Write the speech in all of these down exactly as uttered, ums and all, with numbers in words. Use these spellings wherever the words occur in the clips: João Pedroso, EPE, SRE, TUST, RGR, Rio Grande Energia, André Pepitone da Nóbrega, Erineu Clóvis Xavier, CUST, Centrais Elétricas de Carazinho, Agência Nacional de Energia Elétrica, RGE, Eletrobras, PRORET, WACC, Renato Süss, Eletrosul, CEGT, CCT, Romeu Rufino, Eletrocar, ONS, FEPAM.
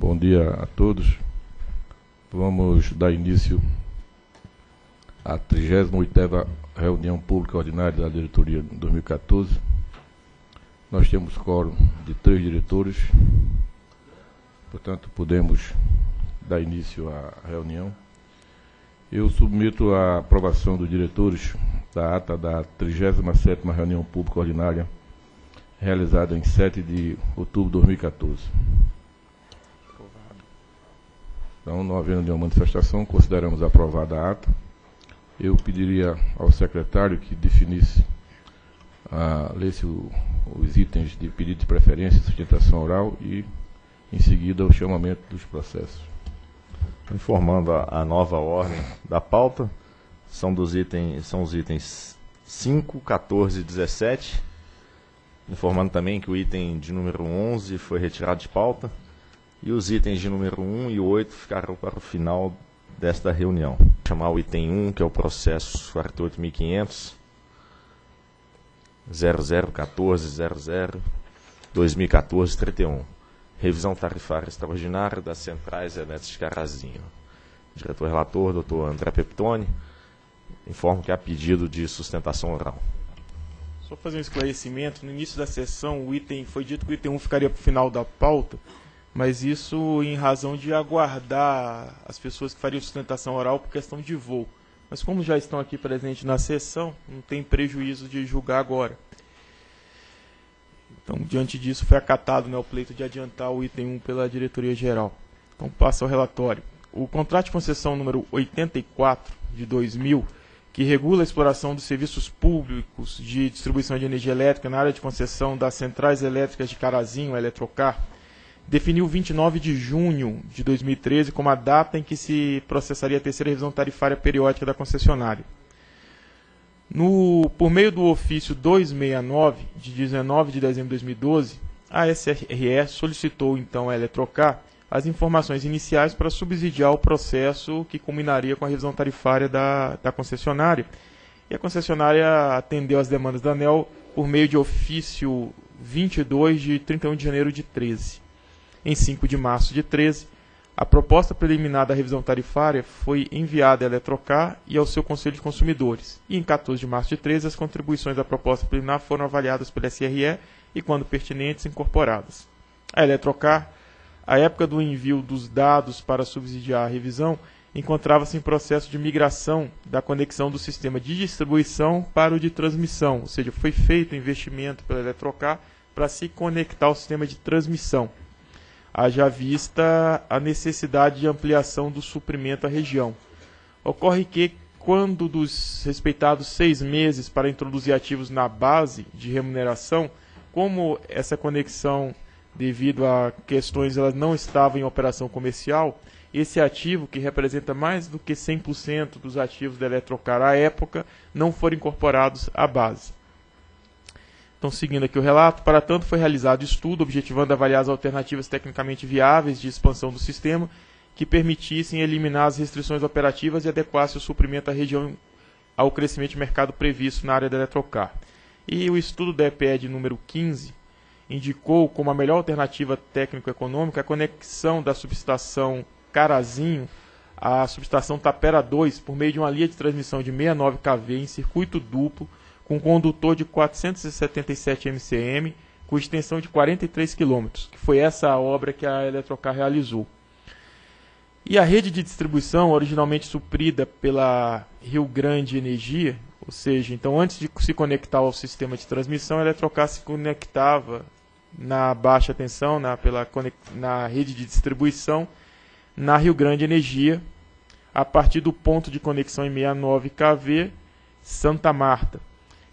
Bom dia a todos. Vamos dar início à trigésima oitava reunião pública ordinária da diretoria de dois mil e quatorze. Nós temos quórum de três diretores, portanto, podemos dar início à reunião. Eu submeto a aprovação dos diretores da ata da trigésima sétima reunião pública ordinária, realizada em sete de outubro de dois mil e quatorze. Então, não havendo nenhuma manifestação, consideramos aprovada a ata. Eu pediria ao secretário que definisse, ah, lesse o, os itens de pedido de preferência e sustentação oral e, em seguida, o chamamento dos processos. Informando a, a nova ordem da pauta, são, dos itens, são os itens cinco, quatorze e dezessete. Informando também que o item de número onze foi retirado de pauta. E os itens de número um e oito ficaram para o final desta reunião. Vou chamar o item um, que é o processo quarenta e oito mil e quinhentos, zero zero um quatro zero zero, dois mil e quatorze, trinta e um. Revisão tarifária extraordinária das centrais elétricas de Carazinho. Diretor relator, doutor André Pepitone, informo que há pedido de sustentação oral. Só fazer um esclarecimento. No início da sessão, o item, foi dito que o item um ficaria para o final da pauta, mas isso em razão de aguardar as pessoas que fariam sustentação oral por questão de voo. Mas como já estão aqui presentes na sessão, não tem prejuízo de julgar agora. Então, diante disso, foi acatado, né, o pleito de adiantar o item um pela diretoria-geral. Então, passa ao relatório. O contrato de concessão número oitenta e quatro de dois mil, que regula a exploração dos serviços públicos de distribuição de energia elétrica na área de concessão das centrais elétricas de Carazinho, Eletrocar, definiu vinte e nove de junho de dois mil e treze como a data em que se processaria a terceira revisão tarifária periódica da concessionária. No, por meio do ofício duzentos e sessenta e nove, de dezenove de dezembro de dois mil e doze, a S R E solicitou, então, à Eletrocar as informações iniciais para subsidiar o processo que culminaria com a revisão tarifária da, da concessionária. E a concessionária atendeu às demandas da ANEEL por meio de ofício vinte e dois de trinta e um de janeiro de treze. Em cinco de março de treze, a proposta preliminar da revisão tarifária foi enviada à Eletrocar e ao seu Conselho de Consumidores. E em quatorze de março de treze, as contribuições da proposta preliminar foram avaliadas pela S R E e, quando pertinentes, incorporadas. A Eletrocar, à época do envio dos dados para subsidiar a revisão, encontrava-se em processo de migração da conexão do sistema de distribuição para o de transmissão, ou seja, foi feito o investimento pela Eletrocar para se conectar ao sistema de transmissão. Haja vista a necessidade de ampliação do suprimento à região. Ocorre que, quando dos respeitados seis meses para introduzir ativos na base de remuneração, como essa conexão, devido a questões, ela não estava em operação comercial, esse ativo, que representa mais do que cem por cento dos ativos da Eletrocar à época, não foram incorporados à base. Então, seguindo aqui o relato, para tanto foi realizado estudo, objetivando avaliar as alternativas tecnicamente viáveis de expansão do sistema, que permitissem eliminar as restrições operativas e adequasse o suprimento à região ao crescimento de mercado previsto na área da Eletrocar. E o estudo da E P E de número quinze indicou como a melhor alternativa técnico-econômica a conexão da subestação Carazinho à subestação Tapera dois, por meio de uma linha de transmissão de sessenta e nove quilovolts em circuito duplo, com condutor de quatrocentos e setenta e sete M C M, com extensão de quarenta e três quilômetros, que foi essa a obra que a Eletrocar realizou. E a rede de distribuição, originalmente suprida pela Rio Grande Energia, ou seja, então antes de se conectar ao sistema de transmissão, a Eletrocar se conectava na baixa tensão, na, pela, na rede de distribuição, na Rio Grande Energia, a partir do ponto de conexão em sessenta e nove quilovolts, Santa Marta,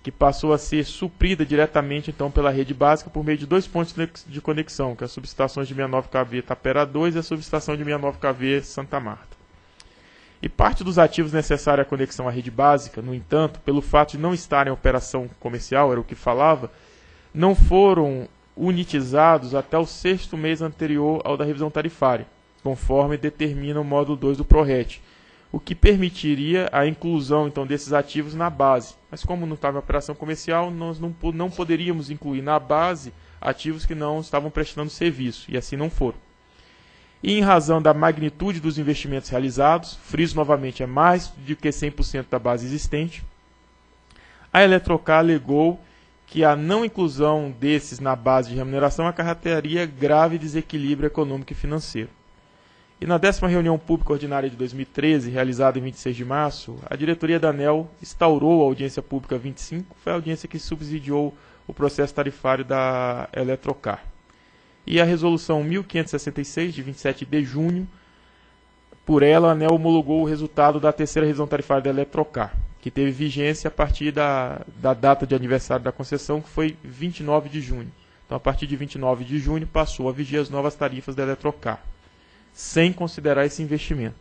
que passou a ser suprida diretamente então pela rede básica por meio de dois pontos de conexão, que é a subestação de sessenta e nove quilovolts Tapera dois e a subestação de sessenta e nove quilovolts Santa Marta. E parte dos ativos necessários à conexão à rede básica, no entanto, pelo fato de não estar em operação comercial, era o que falava, não foram unitizados até o sexto mês anterior ao da revisão tarifária, conforme determina o módulo dois do PRORET, o que permitiria a inclusão então desses ativos na base. Mas como não estava em operação comercial, nós não, não poderíamos incluir na base ativos que não estavam prestando serviço, e assim não foram. e em razão da magnitude dos investimentos realizados, friso novamente, é mais do que cem por cento da base existente, a Eletrocar alegou que a não inclusão desses na base de remuneração acarretaria grave desequilíbrio econômico e financeiro. E na décima reunião pública ordinária de dois mil e treze, realizada em vinte e seis de março, a diretoria da ANEEL instaurou a audiência pública vinte e cinco, foi a audiência que subsidiou o processo tarifário da Eletrocar. E a resolução mil quinhentos e sessenta e seis, de vinte e sete de junho, por ela a ANEEL homologou o resultado da terceira revisão tarifária da Eletrocar, que teve vigência a partir da, da data de aniversário da concessão, que foi vinte e nove de junho. Então, a partir de vinte e nove de junho, passou a vigiar as novas tarifas da Eletrocar, sem considerar esse investimento.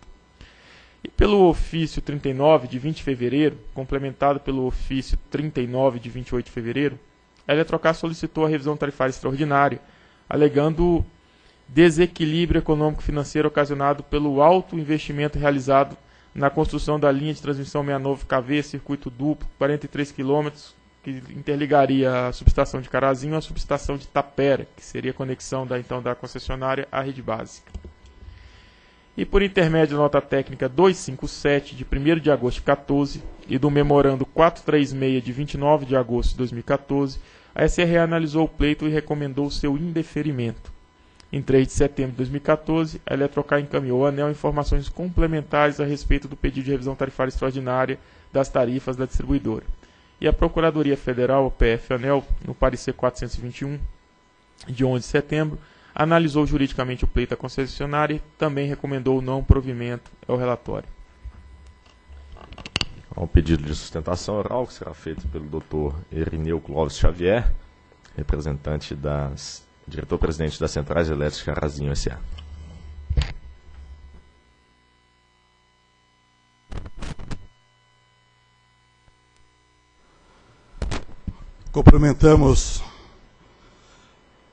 E pelo ofício trinta e nove, de vinte de fevereiro, complementado pelo ofício trinta e nove, de vinte e oito de fevereiro, a Eletrocar solicitou a revisão tarifária extraordinária, alegando desequilíbrio econômico-financeiro ocasionado pelo alto investimento realizado na construção da linha de transmissão sessenta e nove quilovolts, circuito duplo, quarenta e três quilômetros, que interligaria a subestação de Carazinho à subestação de Tapera, que seria a conexão da, então, da concessionária à rede básica. E por intermédio da nota técnica duzentos e cinquenta e sete, de primeiro de agosto de dois mil e quatorze, e do memorando quatrocentos e trinta e seis, de vinte e nove de agosto de dois mil e quatorze, a S R E analisou o pleito e recomendou seu indeferimento. Em três de setembro de dois mil e quatorze, a Eletrocar encaminhou ao ANEEL informações complementares a respeito do pedido de revisão tarifária extraordinária das tarifas da distribuidora. E a Procuradoria Federal, P F ANEEL, no parecer quatrocentos e vinte e um, de onze de setembro, analisou juridicamente o pleito da concessionária e também recomendou o não provimento ao relatório. Há um pedido de sustentação oral que será feito pelo doutor Erineu Clóvis Xavier, representante das... diretor-presidente das Centrais Elétricas Carazinho S A Cumprimentamos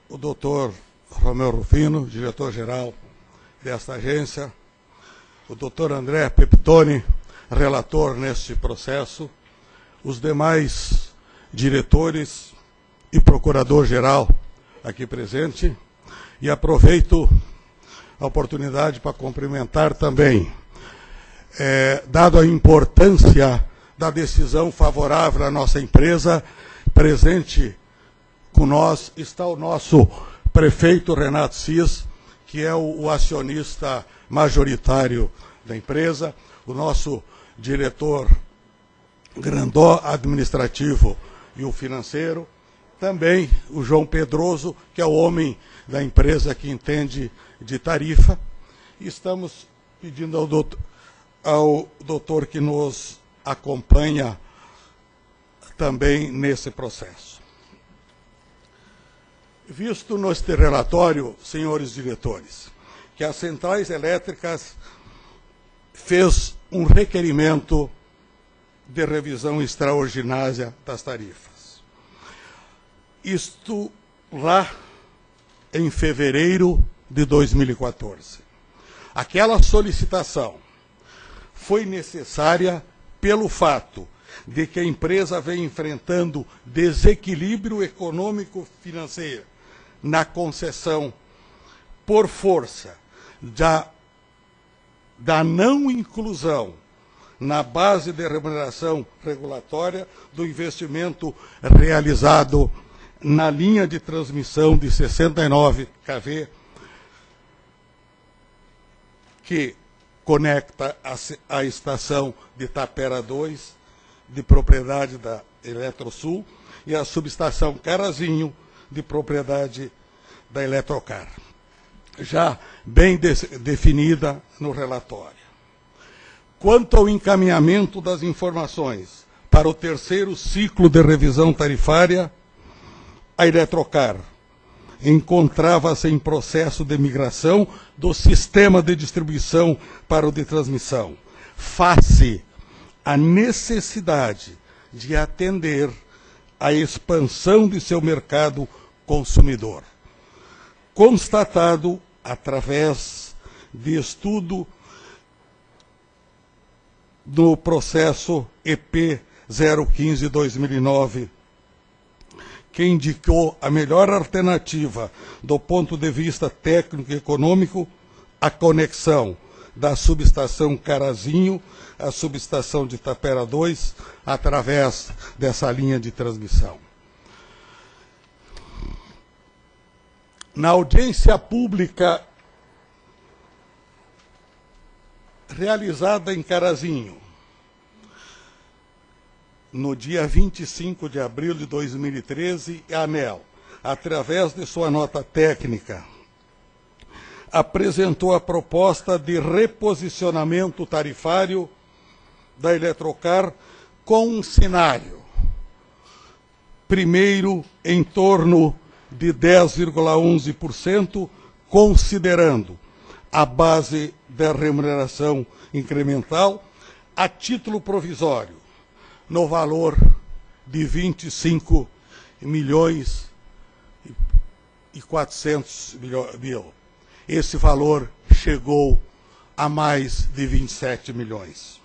o doutor Romeu Rufino, diretor-geral desta agência, o doutor André Pepitone, relator neste processo, os demais diretores e procurador-geral aqui presente, e aproveito a oportunidade para cumprimentar também, é, dado a importância da decisão favorável à nossa empresa, presente com nós está o nosso prefeito Renato Süss, que é o, o acionista majoritário da empresa, o nosso diretor Grandó administrativo e o financeiro, também o João Pedroso, que é o homem da empresa que entende de tarifa. Estamos pedindo ao doutor, ao doutor que nos acompanha também nesse processo. Visto neste relatório, senhores diretores, que as Centrais Elétricas fez um requerimento de revisão extraordinária das tarifas. Isto lá em fevereiro de dois mil e quatorze. Aquela solicitação foi necessária pelo fato de que a empresa vem enfrentando desequilíbrio econômico-financeiro na concessão por força da, da não inclusão na base de remuneração regulatória do investimento realizado na linha de transmissão de sessenta e nove quilovolts, que conecta a, a estação de Tapera dois, de propriedade da Eletrosul, e a subestação Carazinho, de propriedade da Eletrocar, já bem de, definida no relatório. Quanto ao encaminhamento das informações para o terceiro ciclo de revisão tarifária, a Eletrocar encontrava-se em processo de migração do sistema de distribuição para o de transmissão, face à necessidade de atender à expansão de seu mercado consumidor, constatado através de estudo do processo E P zero quinze barra dois mil e nove, que indicou a melhor alternativa do ponto de vista técnico e econômico a conexão da subestação Carazinho à subestação de Itapera dois, através dessa linha de transmissão. Na audiência pública realizada em Carazinho, no dia vinte e cinco de abril de dois mil e treze, a ANEEL, através de sua nota técnica, apresentou a proposta de reposicionamento tarifário da Eletrocar com um cenário. Primeiro, em torno de dez vírgula onze por cento, considerando a base da remuneração incremental a título provisório, no valor de vinte e cinco milhões e quatrocentos mil. Esse valor chegou a mais de vinte e sete milhões,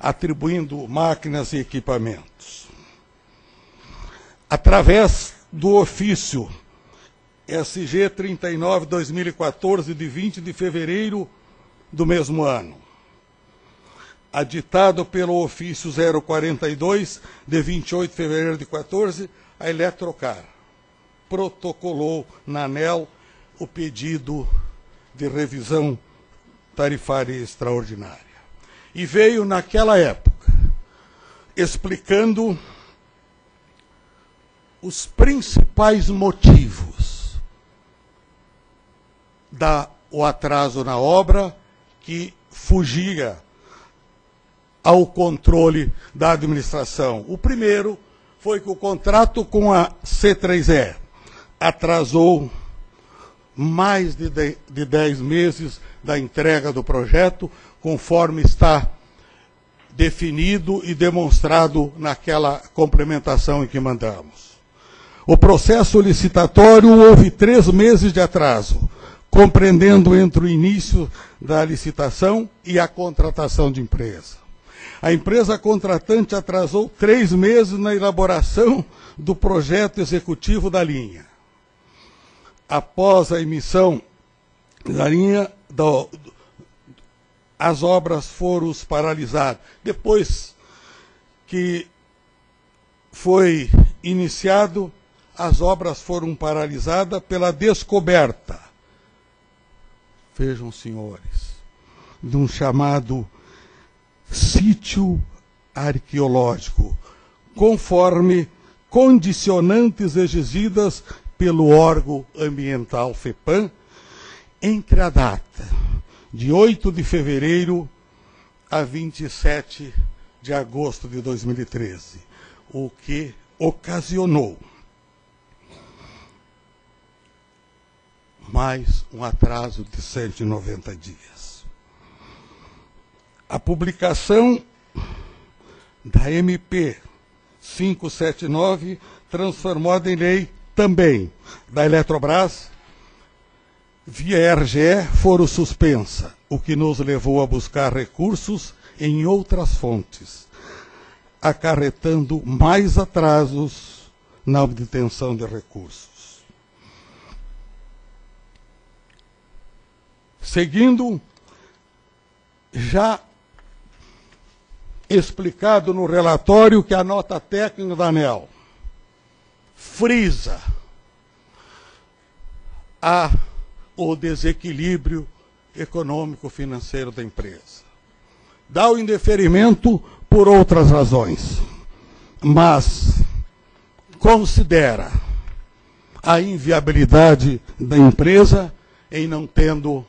atribuindo máquinas e equipamentos. Através do ofício S G trinta e nove barra dois mil e quatorze, de vinte de fevereiro do mesmo ano, aditado pelo ofício zero quarenta e dois, de vinte e oito de fevereiro de quatorze, a Eletrocar protocolou na ANEEL o pedido de revisão tarifária extraordinária. E veio naquela época explicando os principais motivos da o atraso na obra, que fugia ao controle da administração. O primeiro foi que o contrato com a C três E atrasou mais de dez meses da entrega do projeto, conforme está definido e demonstrado naquela complementação em que mandamos. O processo licitatório houve três meses de atraso, compreendendo entre o início da licitação e a contratação de empresa. A empresa contratante atrasou três meses na elaboração do projeto executivo da linha. Após a emissão da linha, do, as obras foram paralisadas. Depois que foi iniciado, as obras foram paralisadas pela descoberta, vejam, senhores, de um chamado sítio arqueológico, conforme condicionantes exigidas pelo órgão ambiental FEPAM, entre a data de oito de fevereiro a vinte e sete de agosto de dois mil e treze, o que ocasionou mais um atraso de cento e noventa dias. A publicação da M P quinhentos e setenta e nove, transformada em lei também da Eletrobras, via R G E, foram suspensa, o que nos levou a buscar recursos em outras fontes, acarretando mais atrasos na obtenção de recursos. Seguindo, já explicado no relatório que a nota técnica da ANEEL frisa a, o desequilíbrio econômico-financeiro da empresa. Dá o indeferimento por outras razões, mas considera a inviabilidade da empresa em não tendo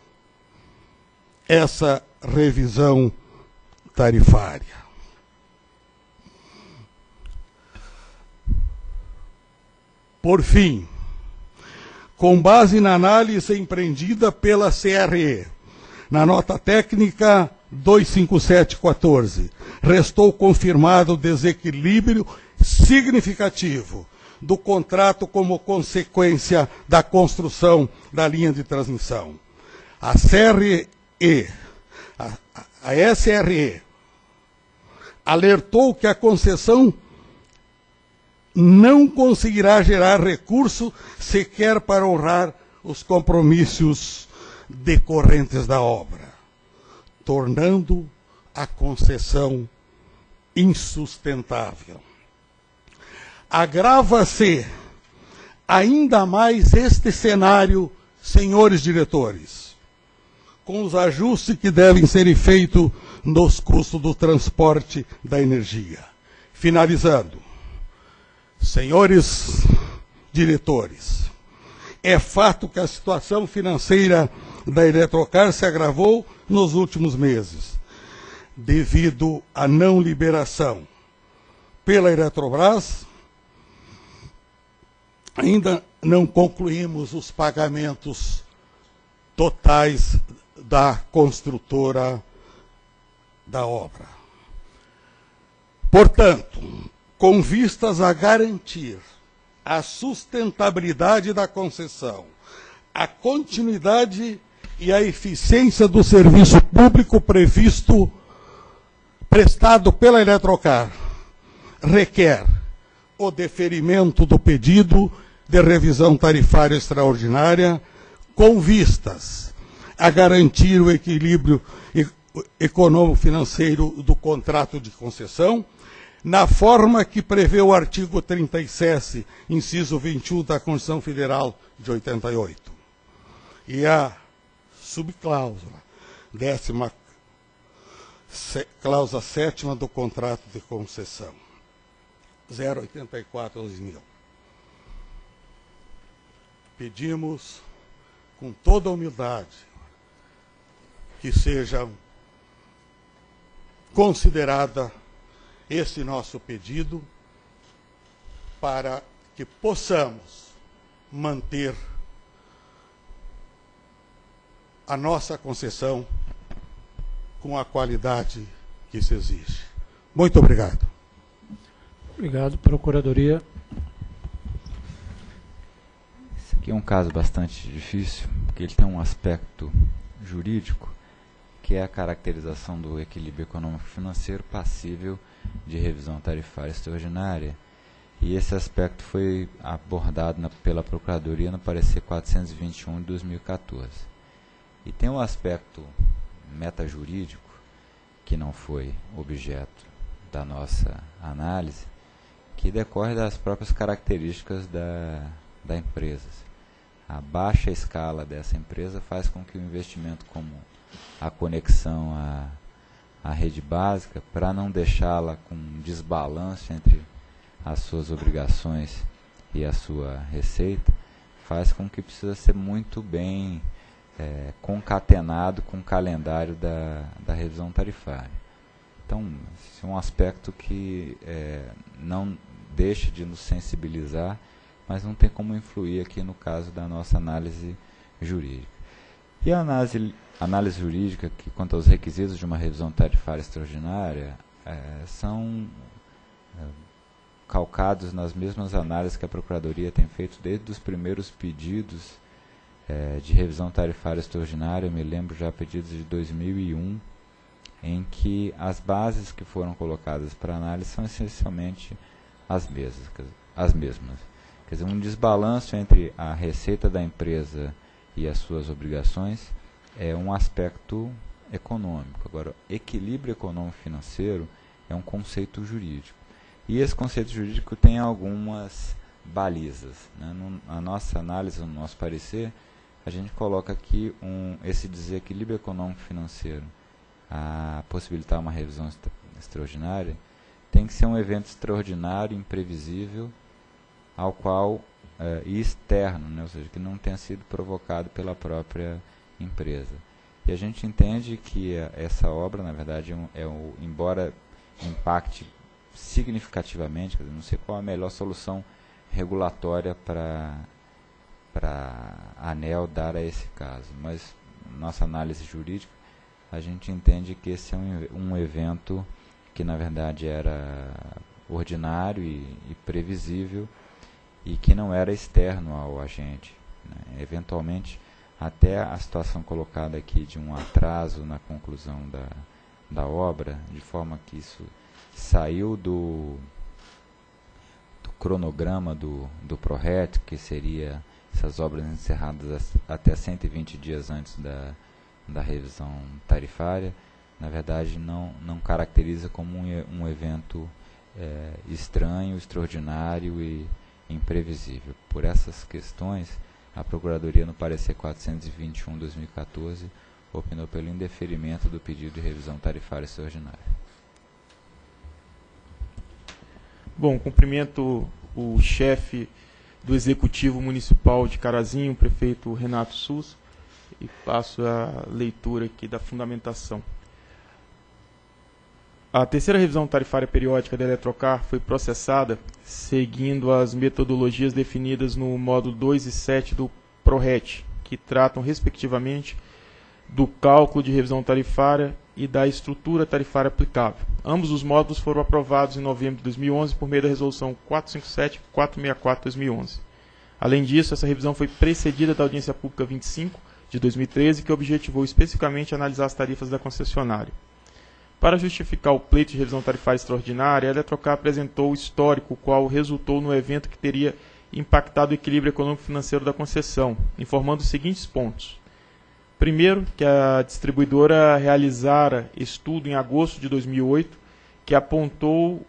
essa revisão tarifária. Por fim, com base na análise empreendida pela S R E, na nota técnica duzentos e cinquenta e sete barra quatorze, restou confirmado o desequilíbrio significativo do contrato como consequência da construção da linha de transmissão. A S R E, a, a S R E, alertou que a concessão não conseguirá gerar recurso sequer para honrar os compromissos decorrentes da obra, tornando a concessão insustentável. Agrava-se ainda mais este cenário, senhores diretores, com os ajustes que devem ser feitos nos custos do transporte da energia. Finalizando, senhores diretores, é fato que a situação financeira da Eletrocar se agravou nos últimos meses, devido à não liberação pela Eletrobras. Ainda não concluímos os pagamentos totais da construtora da obra. Portanto, com vistas a garantir a sustentabilidade da concessão, a continuidade e a eficiência do serviço público previsto, prestado pela Eletrocar, requer o deferimento do pedido de revisão tarifária extraordinária, com vistas a garantir o equilíbrio econômico-financeiro do contrato de concessão, na forma que prevê o artigo trinta e sete, inciso vinte e um da Constituição Federal de oitenta e oito. E a subcláusula, décima cláusula sétima do contrato de concessão, zero oitenta e quatro barra dois mil. Pedimos, com toda a humildade, que seja considerada esse nosso pedido para que possamos manter a nossa concessão com a qualidade que se exige. Muito obrigado. Obrigado, Procuradoria. Esse aqui é um caso bastante difícil, porque ele tem um aspecto jurídico, que é a caracterização do equilíbrio econômico-financeiro passível de revisão tarifária extraordinária. E esse aspecto foi abordado na, pela Procuradoria no parecer quatrocentos e vinte e um de dois mil e quatorze. E tem um aspecto metajurídico, que não foi objeto da nossa análise, que decorre das próprias características da, da empresa. A baixa escala dessa empresa faz com que o investimento comum, a conexão à, à rede básica, para não deixá-la com desbalanço entre as suas obrigações e a sua receita, faz com que precisa ser muito bem é, concatenado com o calendário da, da revisão tarifária. Então, esse é um aspecto que é, não deixa de nos sensibilizar, mas não tem como influir aqui no caso da nossa análise jurídica. E a análise Análise jurídica, que quanto aos requisitos de uma revisão tarifária extraordinária, é, são é, calcados nas mesmas análises que a Procuradoria tem feito desde os primeiros pedidos é, de revisão tarifária extraordinária. Eu me lembro já pedidos de dois mil e um, em que as bases que foram colocadas para análise são essencialmente as mesmas. As mesmas. Quer dizer, um desbalanço entre a receita da empresa e as suas obrigações é um aspecto econômico. Agora, equilíbrio econômico-financeiro é um conceito jurídico. E esse conceito jurídico tem algumas balizas, né? No, a nossa análise, no nosso parecer, a gente coloca aqui um, esse desequilíbrio econômico-financeiro a possibilitar uma revisão extra, extraordinária, tem que ser um evento extraordinário, imprevisível, ao qual, é, e externo, né? Ou seja, que não tenha sido provocado pela própria empresa. E a gente entende que a, essa obra, na verdade, é um, é um, embora impacte significativamente, quer dizer, não sei qual a melhor solução regulatória para a ANEEL dar a esse caso, mas nossa análise jurídica, a gente entende que esse é um, um evento que, na verdade, era ordinário e, e previsível e que não era externo ao agente, né? Eventualmente, até a situação colocada aqui de um atraso na conclusão da, da obra, de forma que isso saiu do, do cronograma do, do PRORET, que seria essas obras encerradas até cento e vinte dias antes da, da revisão tarifária, na verdade não, não caracteriza como um, um evento é, estranho, extraordinário e imprevisível. Por essas questões, a Procuradoria, no parecer quatrocentos e vinte e um barra dois mil e quatorze, opinou pelo indeferimento do pedido de revisão tarifária extraordinária. Bom, cumprimento o chefe do Executivo Municipal de Carazinho, o prefeito Renato Süss, e passo a leitura aqui da fundamentação. A terceira revisão tarifária periódica da Eletrocar foi processada seguindo as metodologias definidas no módulo dois e sete do PRORET, que tratam, respectivamente, do cálculo de revisão tarifária e da estrutura tarifária aplicável. Ambos os módulos foram aprovados em novembro de dois mil e onze por meio da Resolução quatrocentos e cinquenta e sete e quatrocentos e sessenta e quatro de dois mil e onze. Além disso, essa revisão foi precedida da Audiência Pública vinte e cinco de dois mil e treze, que objetivou especificamente analisar as tarifas da concessionária. Para justificar o pleito de revisão tarifária extraordinária, a Eletrocar apresentou o histórico, o qual resultou no evento que teria impactado o equilíbrio econômico-financeiro da concessão, informando os seguintes pontos. Primeiro, que a distribuidora realizara estudo em agosto de dois mil e oito, que apontou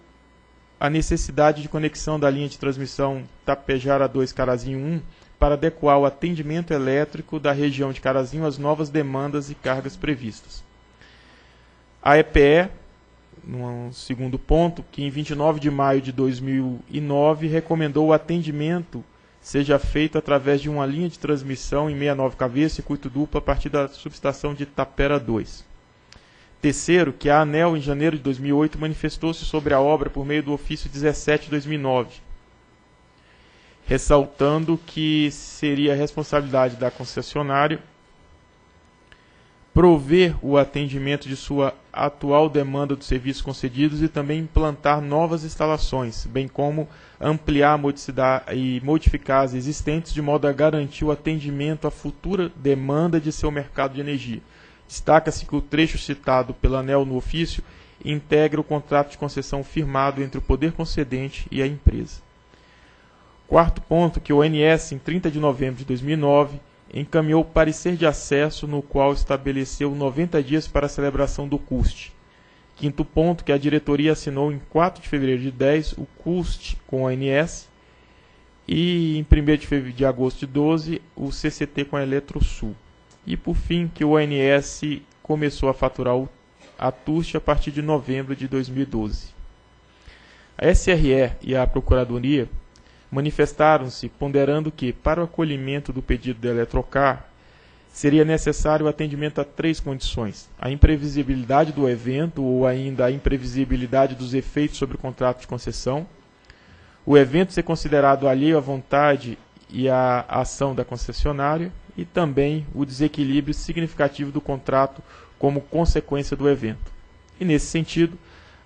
a necessidade de conexão da linha de transmissão Tapejara dois Carazinho um para adequar o atendimento elétrico da região de Carazinho às novas demandas e cargas previstas. A E P E, no segundo ponto, que em vinte e nove de maio de dois mil e nove recomendou o atendimento seja feito através de uma linha de transmissão em sessenta e nove kV, circuito duplo, a partir da subestação de Tapera dois. Terceiro, que a ANEEL, em janeiro de dois mil e oito, manifestou-se sobre a obra por meio do ofício dezessete de dois mil e nove, ressaltando que seria a responsabilidade da concessionária prover o atendimento de sua atual demanda dos serviços concedidos e também implantar novas instalações, bem como ampliar e modificar as existentes de modo a garantir o atendimento à futura demanda de seu mercado de energia. Destaca-se que o trecho citado pela ANEEL no ofício integra o contrato de concessão firmado entre o poder concedente e a empresa. Quarto ponto, que o O N S, em trinta de novembro de dois mil e nove, encaminhou o parecer de acesso, no qual estabeleceu noventa dias para a celebração do C U S T. Quinto ponto, que a diretoria assinou em quatro de fevereiro de dez o C U S T com a O N S e em primeiro de agosto de doze o C C T com a Eletrosul. E por fim, que o O N S começou a faturar a T U S T a partir de novembro de dois mil e doze. A S R E e a Procuradoria manifestaram-se ponderando que, para o acolhimento do pedido da Eletrocar, seria necessário o atendimento a três condições: a imprevisibilidade do evento ou ainda a imprevisibilidade dos efeitos sobre o contrato de concessão, o evento ser considerado alheio à vontade e à ação da concessionária e também o desequilíbrio significativo do contrato como consequência do evento. E, nesse sentido,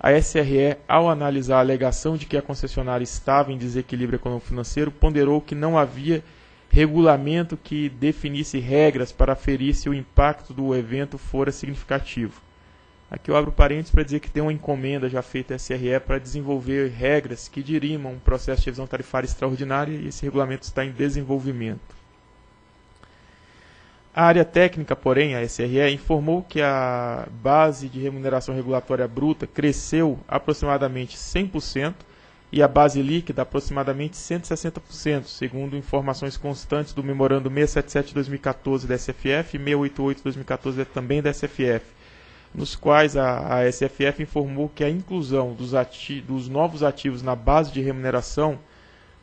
a S R E, ao analisar a alegação de que a concessionária estava em desequilíbrio econômico-financeiro, ponderou que não havia regulamento que definisse regras para aferir se o impacto do evento fora significativo. Aqui eu abro parênteses para dizer que tem uma encomenda já feita à S R E para desenvolver regras que dirimam um processo de revisão tarifária extraordinária, e esse regulamento está em desenvolvimento. A área técnica, porém, a S R E, informou que a base de remuneração regulatória bruta cresceu aproximadamente cem por cento e a base líquida aproximadamente cento e sessenta por cento, segundo informações constantes do memorando seiscentos e setenta e sete barra dois mil e quatorze da S F F e seiscentos e oitenta e oito barra dois mil e quatorze também da S F F, nos quais a, a S F F informou que a inclusão dos, ati dos novos ativos na base de remuneração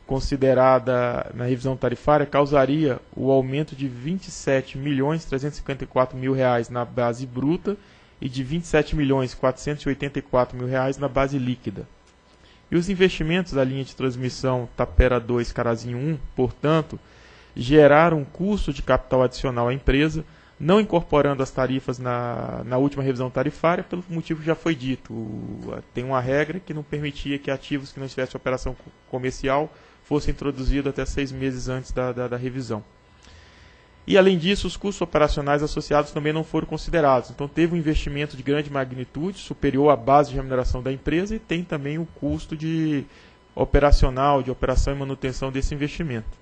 considerada na revisão tarifária causaria o aumento de vinte e sete milhões trezentos e cinquenta e quatro mil reais na base bruta e de vinte e sete milhões quatrocentos e oitenta e quatro mil reais na base líquida. E os investimentos da linha de transmissão Tapera dois Carazinho um, portanto, geraram um custo de capital adicional à empresa, não incorporando as tarifas na, na última revisão tarifária, pelo motivo que já foi dito. Tem uma regra que não permitia que ativos que não estivessem em operação comercial fosse introduzido até seis meses antes da, da, da revisão. E, além disso, os custos operacionais associados também não foram considerados. Então, teve um investimento de grande magnitude, superior à base de remuneração da empresa, e tem também o custo de operacional, de operação e manutenção desse investimento.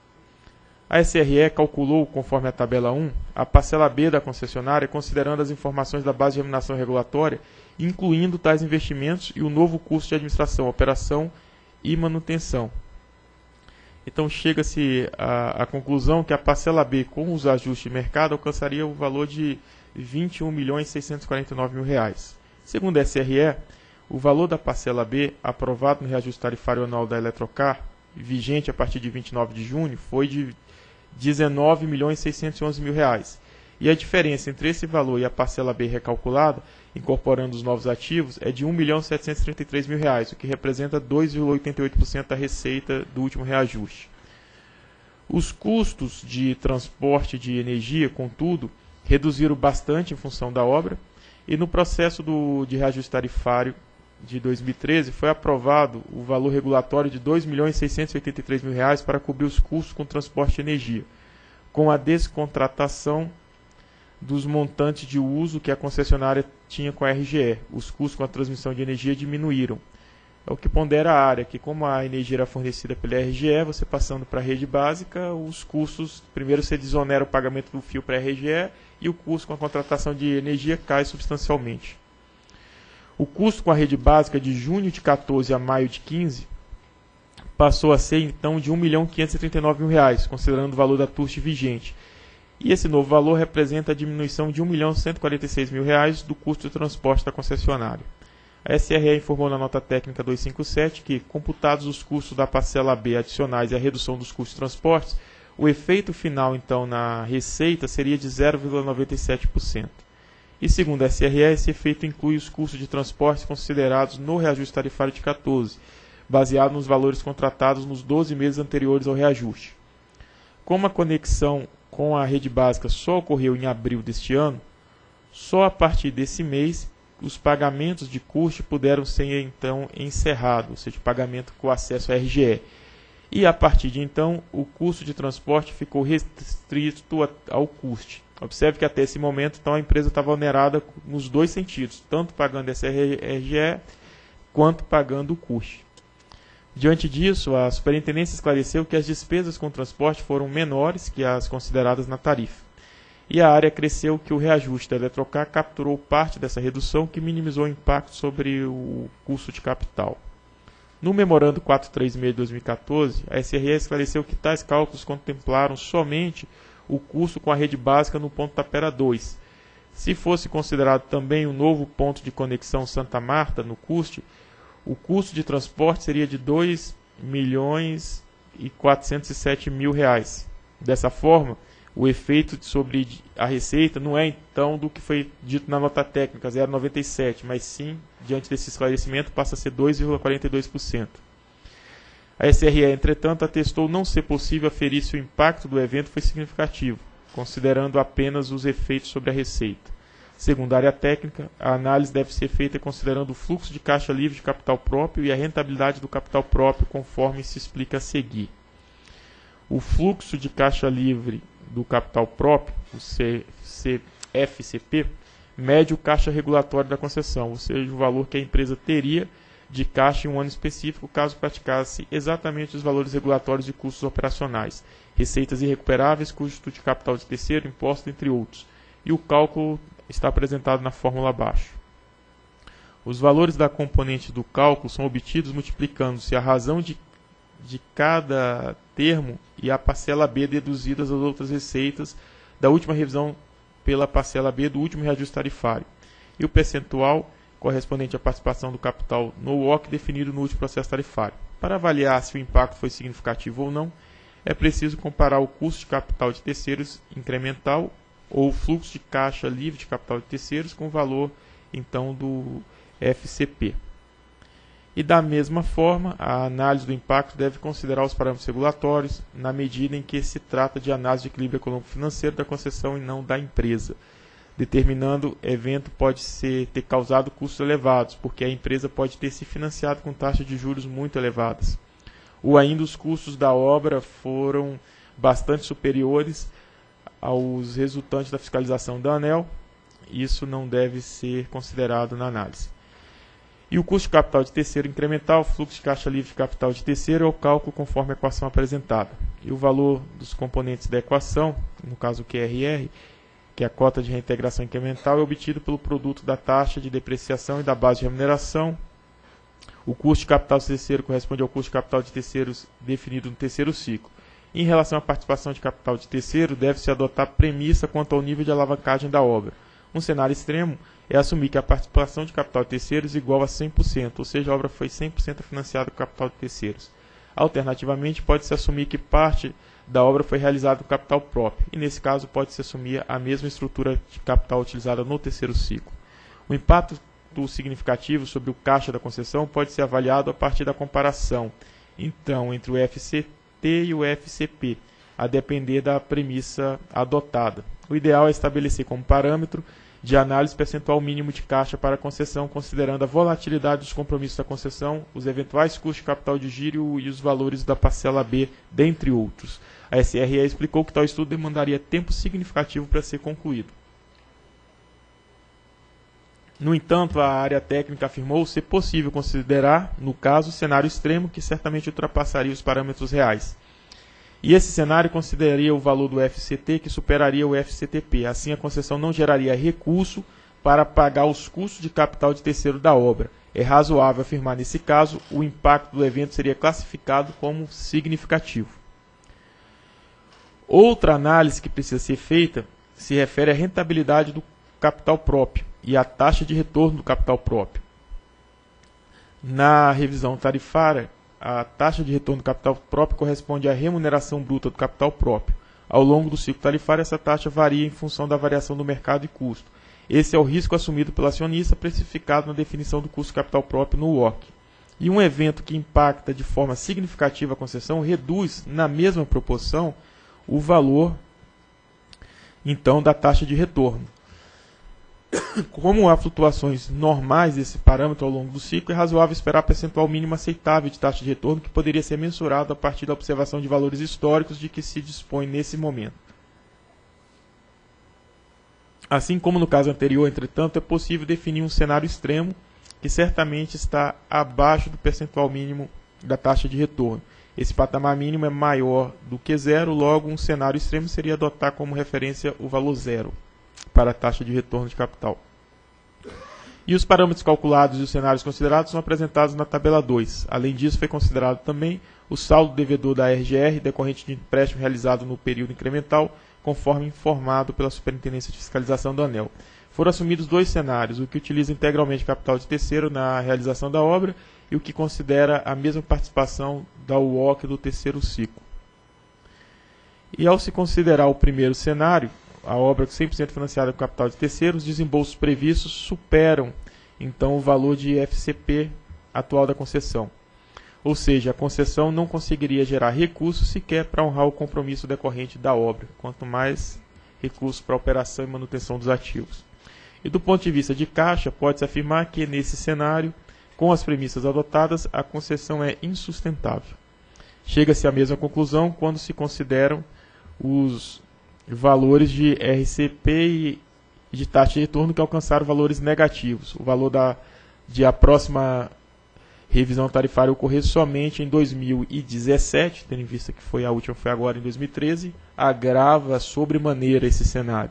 A S R E calculou, conforme a tabela um, a parcela B da concessionária, considerando as informações da base de remuneração regulatória, incluindo tais investimentos e o novo custo de administração, operação e manutenção. Então, chega-se à, à conclusão que a parcela B, com os ajustes de mercado, alcançaria o valor de vinte e um milhões seiscentos e quarenta e nove mil reais. Segundo a S R E, o valor da parcela B, aprovado no reajuste tarifário anual da Eletrocar, vigente a partir de vinte e nove de junho, foi de dezenove milhões seiscentos e onze mil reais. E a diferença entre esse valor e a parcela B recalculada, incorporando os novos ativos, é de um milhão setecentos e trinta e três mil reais, o que representa dois vírgula oitenta e oito por cento da receita do último reajuste. Os custos de transporte de energia, contudo, reduziram bastante em função da obra, e no processo do, de reajuste tarifário de dois mil e treze foi aprovado o valor regulatório de dois milhões seiscentos e oitenta e três mil reais para cobrir os custos com transporte de energia, com a descontratação dos montantes de uso que a concessionária tinha com a R G E. Os custos com a transmissão de energia diminuíram. É o que pondera a área, que como a energia era fornecida pela R G E, você passando para a rede básica, os custos, primeiro você desonera o pagamento do fio para a R G E e o custo com a contratação de energia cai substancialmente. O custo com a rede básica de junho de quatorze a maio de quinze passou a ser então de um milhão quinhentos e trinta e nove mil reais, considerando o valor da T U S T vigente. E esse novo valor representa a diminuição de um milhão cento e quarenta e seis mil reais do custo de transporte da concessionária. A S R E informou na nota técnica duzentos e cinquenta e sete que, computados os custos da parcela B adicionais e a redução dos custos de transportes, o efeito final, então, na receita seria de zero vírgula noventa e sete por cento. E, segundo a S R E, esse efeito inclui os custos de transporte considerados no reajuste tarifário de quatorze, baseado nos valores contratados nos doze meses anteriores ao reajuste. Como a conexão com a rede básica só ocorreu em abril deste ano, só a partir desse mês os pagamentos de C U S T puderam ser então encerrados, ou seja, pagamento com acesso à R G E. E a partir de então o custo de transporte ficou restrito ao C U S T. Observe que até esse momento então, a empresa estava onerada nos dois sentidos, tanto pagando essa R G E quanto pagando o C U S T. Diante disso, a superintendência esclareceu que as despesas com transporte foram menores que as consideradas na tarifa. E a área acresceu que o reajuste da Eletrocar capturou parte dessa redução, que minimizou o impacto sobre o custo de capital. No memorando quatrocentos e trinta e seis de dois mil e quatorze, a S R E esclareceu que tais cálculos contemplaram somente o custo com a rede básica no ponto Tapera dois. Se fosse considerado também o novo ponto de conexão Santa Marta no C U S T, o custo de transporte seria de dois milhões e quatrocentos e sete mil reais. Dessa forma, o efeito sobre a receita não é então do que foi dito na nota técnica, zero vírgula noventa e sete por cento, mas sim, diante desse esclarecimento, passa a ser dois vírgula quarenta e dois por cento. A S R E, entretanto, atestou não ser possível aferir se o impacto do evento foi significativo, considerando apenas os efeitos sobre a receita. Segundo a área técnica, a análise deve ser feita considerando o fluxo de caixa livre de capital próprio e a rentabilidade do capital próprio, conforme se explica a seguir. O fluxo de caixa livre do capital próprio, o C F C P, mede o caixa regulatório da concessão, ou seja, o valor que a empresa teria de caixa em um ano específico caso praticasse exatamente os valores regulatórios de custos operacionais, receitas irrecuperáveis, custo de capital de terceiro, imposto, entre outros. E o cálculo está apresentado na fórmula abaixo. Os valores da componente do cálculo são obtidos multiplicando-se a razão de, de cada termo e a parcela B deduzidas as outras receitas da última revisão pela parcela B do último reajuste tarifário, e o percentual correspondente à participação do capital no W A C C definido no último processo tarifário. Para avaliar se o impacto foi significativo ou não, é preciso comparar o custo de capital de terceiros incremental ou fluxo de caixa livre de capital de terceiros com o valor, então, do F C P. E, da mesma forma, a análise do impacto deve considerar os parâmetros regulatórios, na medida em que se trata de análise de equilíbrio econômico-financeiro da concessão e não da empresa, determinando evento pode ser, ter causado custos elevados, porque a empresa pode ter se financiado com taxas de juros muito elevadas, ou ainda os custos da obra foram bastante superiores aos resultantes da fiscalização da ANEEL. Isso não deve ser considerado na análise. E o custo de capital de terceiro incremental, fluxo de caixa livre de capital de terceiro, é o cálculo conforme a equação apresentada. E o valor dos componentes da equação, no caso o Q R R, que é a cota de reintegração incremental, é obtido pelo produto da taxa de depreciação e da base de remuneração. O custo de capital de terceiro corresponde ao custo de capital de terceiros definido no terceiro ciclo. Em relação à participação de capital de terceiro, deve-se adotar premissa quanto ao nível de alavancagem da obra. Um cenário extremo é assumir que a participação de capital de terceiros é igual a cem por cento, ou seja, a obra foi cem por cento financiada com capital de terceiros. Alternativamente, pode-se assumir que parte da obra foi realizada com capital próprio, e nesse caso pode-se assumir a mesma estrutura de capital utilizada no terceiro ciclo. O impacto significativo sobre o caixa da concessão pode ser avaliado a partir da comparação, então, entre o F C T e o F C P, a depender da premissa adotada. O ideal é estabelecer como parâmetro de análise percentual mínimo de caixa para a concessão, considerando a volatilidade dos compromissos da concessão, os eventuais custos de capital de giro e os valores da parcela B, dentre outros. A S R E explicou que tal estudo demandaria tempo significativo para ser concluído. No entanto, a área técnica afirmou ser possível considerar, no caso, cenário extremo que certamente ultrapassaria os parâmetros reais. E esse cenário consideraria o valor do F C T que superaria o F C T P. Assim, a concessão não geraria recurso para pagar os custos de capital de terceiro da obra. É razoável afirmar, nesse caso, o impacto do evento seria classificado como significativo. Outra análise que precisa ser feita se refere à rentabilidade do capital próprio e a taxa de retorno do capital próprio. Na revisão tarifária, a taxa de retorno do capital próprio corresponde à remuneração bruta do capital próprio. Ao longo do ciclo tarifário, essa taxa varia em função da variação do mercado e custo. Esse é o risco assumido pelo acionista, precificado na definição do custo do capital próprio no W A C C. E um evento que impacta de forma significativa a concessão reduz, na mesma proporção, o valor, então, da taxa de retorno. Como há flutuações normais desse parâmetro ao longo do ciclo, é razoável esperar percentual mínimo aceitável de taxa de retorno que poderia ser mensurado a partir da observação de valores históricos de que se dispõe nesse momento. Assim como no caso anterior, entretanto, é possível definir um cenário extremo que certamente está abaixo do percentual mínimo da taxa de retorno. Esse patamar mínimo é maior do que zero, logo um cenário extremo seria adotar como referência o valor zero para a taxa de retorno de capital. E os parâmetros calculados e os cenários considerados são apresentados na tabela dois. Além disso, foi considerado também o saldo devedor da R G R decorrente de empréstimo realizado no período incremental, conforme informado pela Superintendência de Fiscalização do ANEEL. Foram assumidos dois cenários, o que utiliza integralmente capital de terceiro na realização da obra e o que considera a mesma participação da W A C C do terceiro ciclo. E ao se considerar o primeiro cenário, a obra cem por cento financiada com capital de terceiros, os desembolsos previstos superam, então, o valor de F C P atual da concessão. Ou seja, a concessão não conseguiria gerar recursos sequer para honrar o compromisso decorrente da obra, quanto mais recursos para operação e manutenção dos ativos. E do ponto de vista de caixa, pode-se afirmar que, nesse cenário, com as premissas adotadas, a concessão é insustentável. Chega-se à mesma conclusão quando se consideram os valores de R C P e de taxa de retorno que alcançaram valores negativos. O valor da, de a próxima revisão tarifária ocorrer somente em dois mil e dezessete, tendo em vista que foi a última foi agora em dois mil e treze, agrava sobremaneira esse cenário.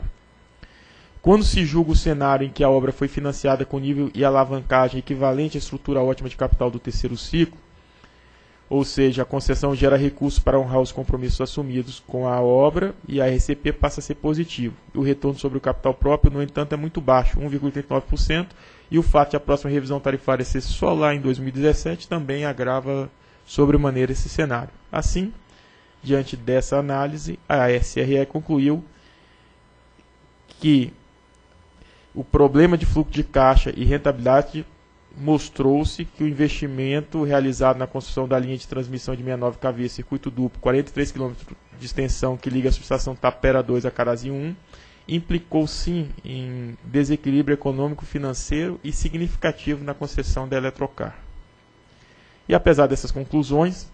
Quando se julga o cenário em que a obra foi financiada com nível e alavancagem equivalente à estrutura ótima de capital do terceiro ciclo, ou seja, a concessão gera recursos para honrar os compromissos assumidos com a obra e a R C P passa a ser positivo. O retorno sobre o capital próprio, no entanto, é muito baixo, um vírgula trinta e nove por cento, e o fato de a próxima revisão tarifária ser só lá em dois mil e dezessete também agrava sobremaneira esse cenário. Assim, diante dessa análise, a S R E concluiu que o problema de fluxo de caixa e rentabilidade mostrou-se que o investimento realizado na construção da linha de transmissão de sessenta e nove quilovolts, circuito duplo, quarenta e três quilômetros de extensão que liga a subestação Tapera dois a Carazinho um, implicou sim em desequilíbrio econômico, financeiro e significativo na concessão da Eletrocar. E apesar dessas conclusões,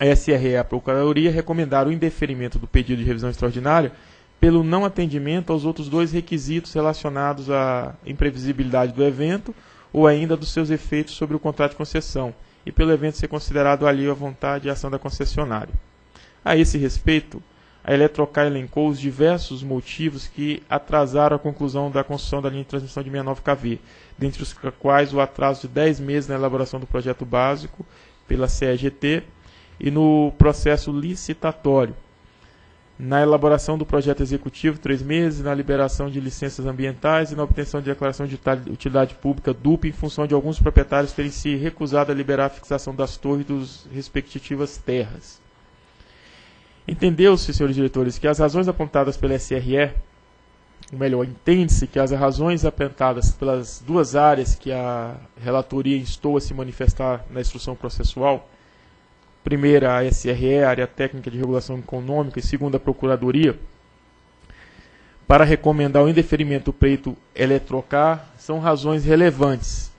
a S R E e a Procuradoria recomendaram o indeferimento do pedido de revisão extraordinária pelo não atendimento aos outros dois requisitos relacionados à imprevisibilidade do evento, ou ainda dos seus efeitos sobre o contrato de concessão, e pelo evento ser considerado alheio à vontade e ação da concessionária. A esse respeito, a Eletrocar elencou os diversos motivos que atrasaram a conclusão da construção da linha de transmissão de sessenta e nove quilovolts, dentre os quais o atraso de dez meses na elaboração do projeto básico pela C E G T e no processo licitatório, na elaboração do projeto executivo, três meses, na liberação de licenças ambientais e na obtenção de declaração de utilidade pública dupla em função de alguns proprietários terem se recusado a liberar a fixação das torres dos respectivas terras. Entendeu-se, senhores diretores, que as razões apontadas pela S R E, ou melhor, entende-se que as razões apontadas pelas duas áreas que a relatoria instou a se manifestar na instrução processual, primeira, a S R E, Área Técnica de Regulação Econômica, e segunda, a Procuradoria, para recomendar o indeferimento do pleito Eletrocar, são razões relevantes.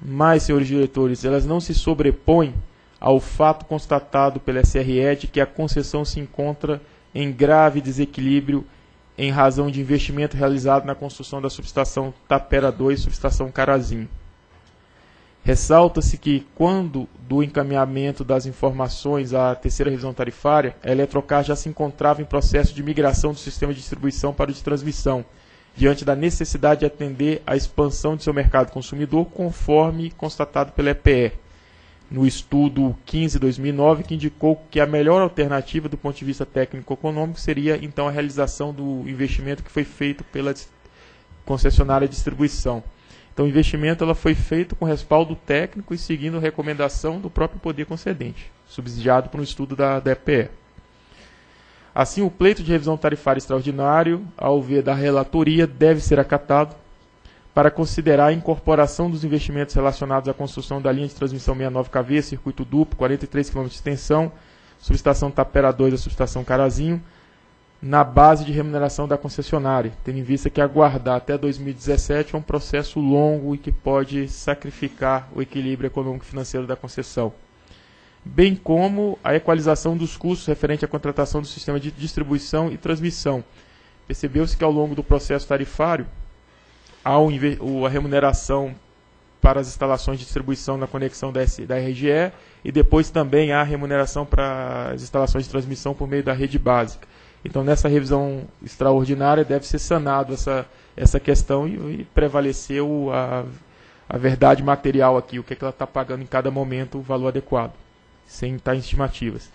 Mas, senhores diretores, elas não se sobrepõem ao fato constatado pela S R E de que a concessão se encontra em grave desequilíbrio em razão de investimento realizado na construção da subestação Tapera dois e subestação Carazinho. Ressalta-se que, quando do encaminhamento das informações à terceira revisão tarifária, a Eletrocar já se encontrava em processo de migração do sistema de distribuição para o de transmissão, diante da necessidade de atender à expansão de seu mercado consumidor, conforme constatado pela E P E, no estudo quinze barra dois mil e nove, que indicou que a melhor alternativa do ponto de vista técnico-econômico seria, então, a realização do investimento que foi feito pela concessionária de distribuição. Então, o investimento ela foi feito com respaldo técnico e seguindo a recomendação do próprio poder concedente, subsidiado por um estudo da, da E P E. Assim, o pleito de revisão tarifária extraordinário, ao ver da relatoria, deve ser acatado para considerar a incorporação dos investimentos relacionados à construção da linha de transmissão sessenta e nove quilovolts, circuito duplo, quarenta e três quilômetros de extensão, subestação Tapera dois e subestação Carazinho, na base de remuneração da concessionária, tendo em vista que aguardar até dois mil e dezessete é um processo longo e que pode sacrificar o equilíbrio econômico e financeiro da concessão, bem como a equalização dos custos referente à contratação do sistema de distribuição e transmissão. Percebeu-se que ao longo do processo tarifário, há a remuneração para as instalações de distribuição na conexão da R G E e depois também há a remuneração para as instalações de transmissão por meio da rede básica. Então, nessa revisão extraordinária, deve ser sanada essa, essa questão e, e prevalecer o, a, a verdade material aqui, o que, é que ela está pagando em cada momento, o valor adequado, sem estar em estimativas.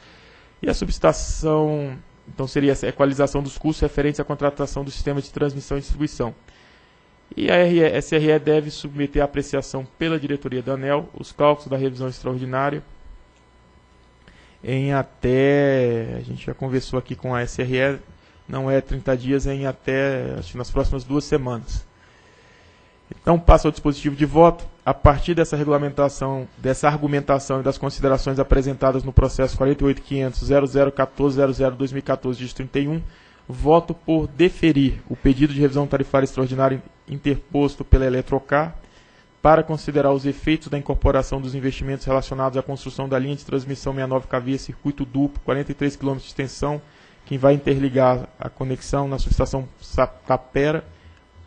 E a subestação, então, seria essa equalização dos custos referentes à contratação do sistema de transmissão e distribuição. E a S R E deve submeter à apreciação pela diretoria da ANEEL os cálculos da revisão extraordinária, em até, a gente já conversou aqui com a S R E, não é trinta dias, é em até, acho que nas próximas duas semanas. Então, passa ao dispositivo de voto. A partir dessa regulamentação, dessa argumentação e das considerações apresentadas no processo quarenta e oito ponto quinhentos ponto zero zero um quatro ponto zero zero dois mil e quatorze barra trinta e um, voto por deferir o pedido de revisão tarifária extraordinária interposto pela Eletrocar, para considerar os efeitos da incorporação dos investimentos relacionados à construção da linha de transmissão sessenta e nove quilovolts, circuito duplo, quarenta e três quilômetros de extensão, que vai interligar a conexão na subestação Tapera,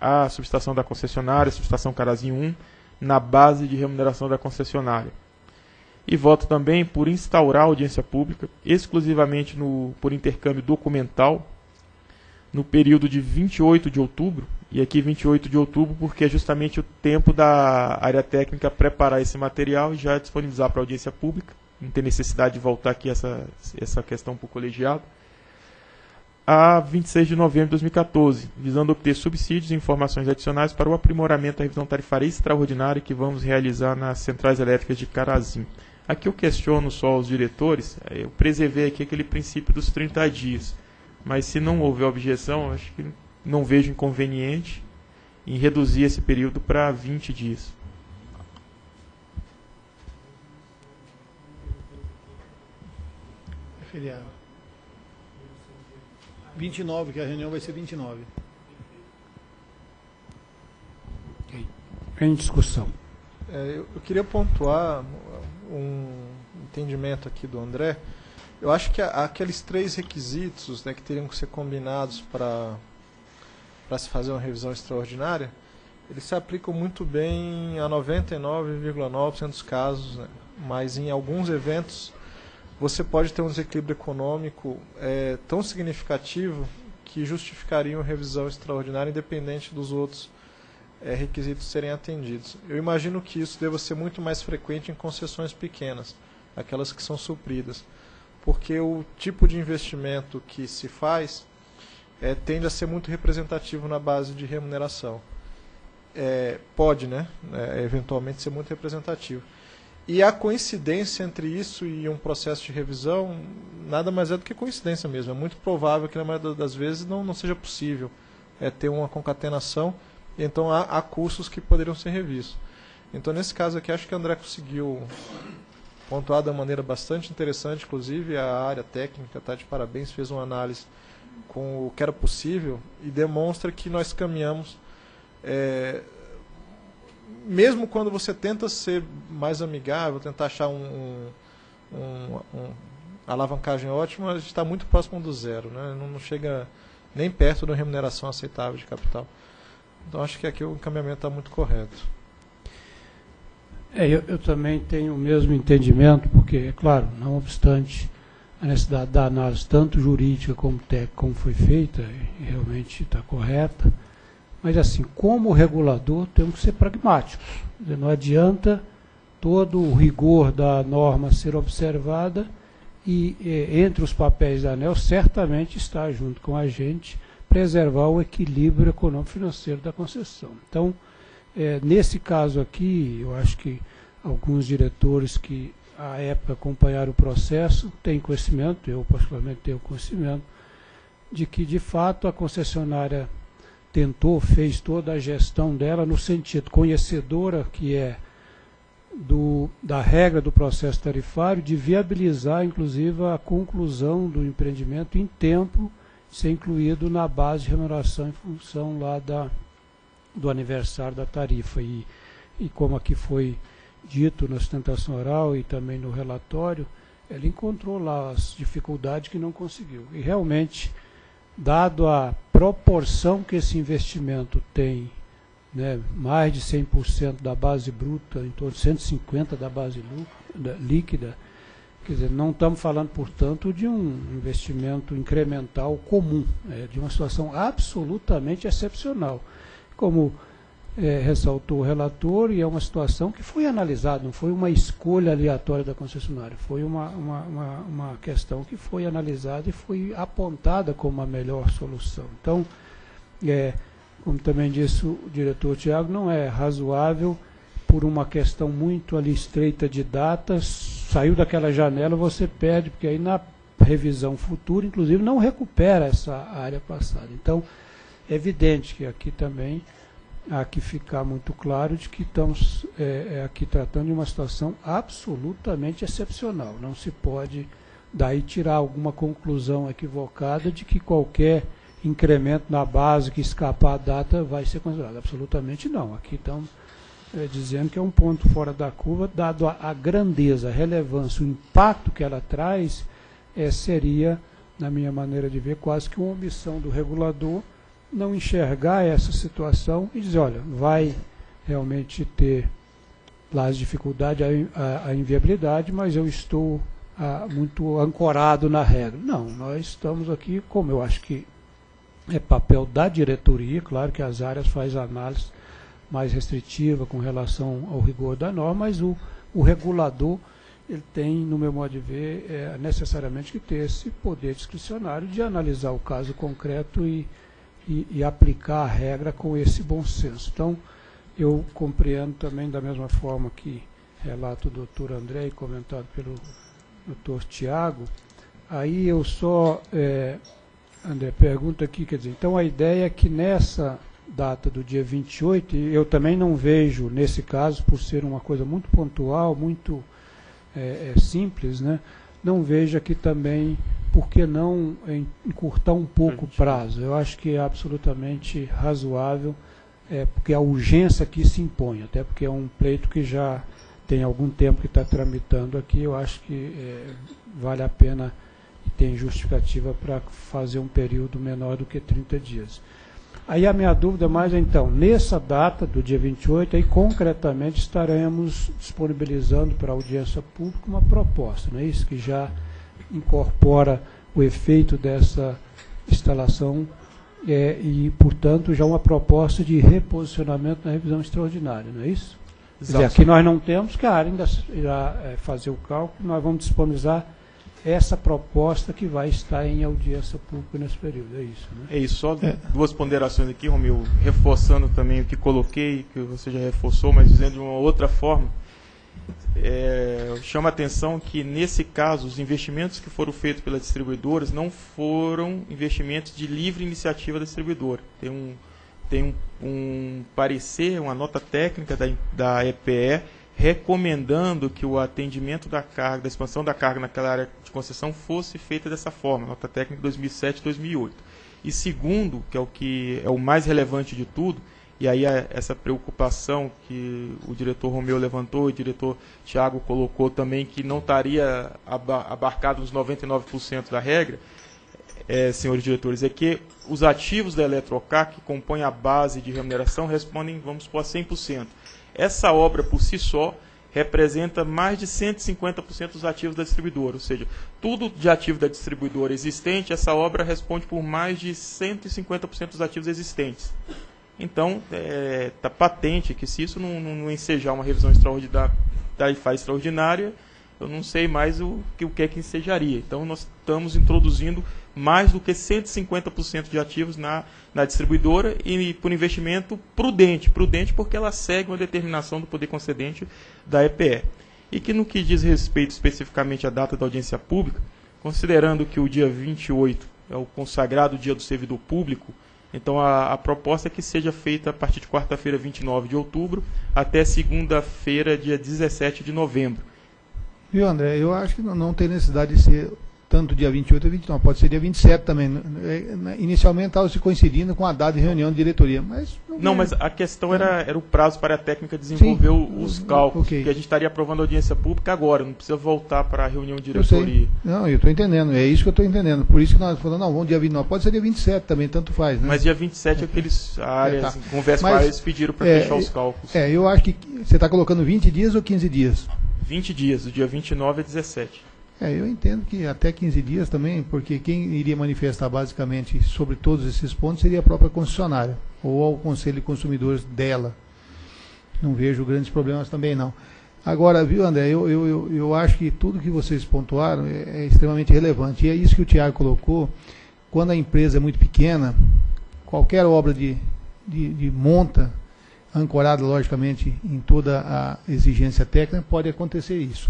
a subestação da concessionária, a subestação Carazinho um, na base de remuneração da concessionária. E voto também por instaurar a audiência pública, exclusivamente no, por intercâmbio documental, no período de vinte e oito de outubro, e aqui vinte e oito de outubro porque é justamente o tempo da área técnica preparar esse material e já disponibilizar para a audiência pública, não tem necessidade de voltar aqui essa, essa questão para o colegiado, a vinte e seis de novembro de dois mil e quatorze, visando obter subsídios e informações adicionais para o aprimoramento da revisão tarifária extraordinária que vamos realizar nas centrais elétricas de Carazinho. Aqui eu questiono só os diretores, eu preservei aqui aquele princípio dos trinta dias, mas se não houver objeção, acho que não vejo inconveniente em reduzir esse período para vinte dias. É feriado. vinte e nove, que a reunião vai ser vinte e nove. Em discussão. É, eu, eu queria pontuar um entendimento aqui do André. Eu acho que aqueles três requisitos, né, que teriam que ser combinados para para se fazer uma revisão extraordinária, eles se aplicam muito bem a noventa e nove vírgula nove por cento dos casos, né? Mas em alguns eventos você pode ter um desequilíbrio econômico é, tão significativo que justificariam revisão extraordinária independente dos outros é, requisitos serem atendidos. Eu imagino que isso deva ser muito mais frequente em concessões pequenas, aquelas que são supridas, porque o tipo de investimento que se faz é, tende a ser muito representativo na base de remuneração. É, pode, né? É, eventualmente ser muito representativo. E a coincidência entre isso e um processo de revisão nada mais é do que coincidência mesmo. É muito provável que na maioria das vezes não, não seja possível é, ter uma concatenação, então há, há cursos que poderiam ser revistos. Então, nesse caso aqui, acho que o André conseguiu pontuar de uma maneira bastante interessante, inclusive a área técnica está de parabéns, fez uma análise com o que era possível e demonstra que nós caminhamos... É, mesmo quando você tenta ser mais amigável, tentar achar um, um, um, um alavancagem ótima, a gente está muito próximo do zero, né? Não, não chega nem perto de uma remuneração aceitável de capital. Então acho que aqui o encaminhamento está muito correto. É, eu, eu também tenho o mesmo entendimento, porque, é claro, não obstante a necessidade da análise tanto jurídica como técnica, como foi feita, realmente está correta. Mas, assim, como regulador, temos que ser pragmáticos. Não adianta todo o rigor da norma ser observada e, entre os papéis da ANEEL, certamente está, junto com a gente, preservar o equilíbrio econômico-financeiro da concessão. Então, é, nesse caso aqui, eu acho que alguns diretores que, à época, acompanharam o processo, têm conhecimento, eu particularmente tenho conhecimento, de que, de fato, a concessionária... tentou, fez toda a gestão dela no sentido conhecedora que é do, da regra do processo tarifário, de viabilizar, inclusive, a conclusão do empreendimento em tempo, ser incluído na base de remuneração em função lá da, do aniversário da tarifa. E, e como aqui foi dito na sustentação oral e também no relatório, ela encontrou lá as dificuldades que não conseguiu. E realmente... dado a proporção que esse investimento tem, né, mais de cem por cento da base bruta, em torno de cento e cinquenta por cento da base líquida, quer dizer, não estamos falando, portanto, de um investimento incremental comum, é, de uma situação absolutamente excepcional. Como é, ressaltou o relator, e é uma situação que foi analisada, não foi uma escolha aleatória da concessionária, foi uma, uma, uma, uma questão que foi analisada e foi apontada como a melhor solução. Então, é, como também disse o diretor Tiago, não é razoável, por uma questão muito ali estreita de datas, saiu daquela janela, você perde, porque aí na revisão futura, inclusive, não recupera essa área passada. Então, é evidente que aqui também... há que ficar muito claro de que estamos é, aqui tratando de uma situação absolutamente excepcional. Não se pode daí tirar alguma conclusão equivocada de que qualquer incremento na base que escapar a data vai ser considerado. Absolutamente não. Aqui estamos é, dizendo que é um ponto fora da curva, dado a, a grandeza, a relevância, o impacto que ela traz, é, seria, na minha maneira de ver, quase que uma omissão do regulador, não enxergar essa situação e dizer, olha, vai realmente ter lá as dificuldades, a, a inviabilidade, mas eu estou a, muito ancorado na regra. Não, nós estamos aqui, como eu acho que é papel da diretoria, claro que as áreas fazem análise mais restritiva com relação ao rigor da norma, mas o, o regulador, ele tem, no meu modo de ver, é, necessariamente que ter esse poder discricionário de analisar o caso concreto e E, e aplicar a regra com esse bom senso. Então, eu compreendo também, da mesma forma que relata o doutor André e comentado pelo doutor Tiago, aí eu só, é, André, pergunto aqui, quer dizer, então a ideia é que nessa data do dia vinte e oito, eu também não vejo, nesse caso, por ser uma coisa muito pontual, muito é, é, simples, né, não vejo aqui também... por que não encurtar um pouco o prazo? Eu acho que é absolutamente razoável, é, porque a urgência aqui se impõe, até porque é um pleito que já tem algum tempo que está tramitando aqui, eu acho que é, vale a pena e tem justificativa para fazer um período menor do que trinta dias. Aí a minha dúvida é mais, então, nessa data do dia vinte e oito, aí concretamente estaremos disponibilizando para a audiência pública uma proposta, não é isso? Que já incorpora o efeito dessa instalação é, e, portanto, já uma proposta de reposicionamento na revisão extraordinária, não é isso? Quer dizer, aqui nós não temos, que a área ainda irá é, fazer o cálculo, nós vamos disponibilizar essa proposta que vai estar em audiência pública nesse período, é isso, né? É isso, só é. duas ponderações aqui, Romil, reforçando também o que coloquei, que você já reforçou, mas dizendo de uma outra forma, é, chama a atenção que, nesse caso, os investimentos que foram feitos pelas distribuidoras não foram investimentos de livre iniciativa da distribuidora. Tem um, tem um, um parecer, uma nota técnica da, da E P E, recomendando que o atendimento da carga, da expansão da carga naquela área de concessão fosse feita dessa forma, nota técnica dois mil e sete, dois mil e oito. E segundo, que é o que é o mais relevante de tudo, e aí a, essa preocupação que o diretor Romeu levantou, o diretor Thiago colocou também, que não estaria abarcado nos noventa e nove por cento da regra, é, senhores diretores, é que os ativos da Eletrocar, que compõem a base de remuneração, respondem, vamos supor, a cem por cento. Essa obra, por si só, representa mais de cento e cinquenta por cento dos ativos da distribuidora. Ou seja, tudo de ativo da distribuidora existente, essa obra responde por mais de cento e cinquenta por cento dos ativos existentes. Então, está é, patente que se isso não, não, não ensejar uma revisão extraordinária, tarifária extraordinária, eu não sei mais o que, o que é que ensejaria. Então, nós estamos introduzindo mais do que cento e cinquenta por cento de ativos na, na distribuidora e por investimento prudente, prudente porque ela segue uma determinação do poder concedente da E P E. E que no que diz respeito especificamente à data da audiência pública, considerando que o dia vinte e oito é o consagrado dia do servidor público, então a, a proposta é que seja feita a partir de quarta-feira, vinte e nove de outubro, até segunda-feira, dia dezessete de novembro. Viu, André? Eu acho que não, não tem necessidade de ser tanto dia vinte e oito ou vinte e nove, pode ser dia vinte e sete também. Inicialmente estava se coincidindo com a data de reunião de diretoria. Mas não, não mas a questão era, era o prazo para a técnica desenvolver Sim. os cálculos, okay. que a gente estaria aprovando a audiência pública agora, não precisa voltar para a reunião de diretoria. Eu não, eu estou entendendo, é isso que eu estou entendendo. Por isso que nós falamos, não, vamos dia vinte e nove, pode ser dia vinte e sete também, tanto faz. Né? Mas dia vinte e sete é aqueles áreas, é, tá. conversa mas, com áreas, pediram para é, fechar os cálculos. É, eu acho que você está colocando vinte dias ou quinze dias? vinte dias, do dia vinte e nove a dezessete. É, eu entendo que até quinze dias também, porque quem iria manifestar basicamente sobre todos esses pontos seria a própria concessionária, ou ao Conselho de Consumidores dela. Não vejo grandes problemas também, não. Agora, viu, André, eu, eu, eu, eu acho que tudo que vocês pontuaram é, é extremamente relevante, e é isso que o Tiago colocou, quando a empresa é muito pequena, qualquer obra de, de, de monta, ancorada, logicamente, em toda a exigência técnica, pode acontecer isso.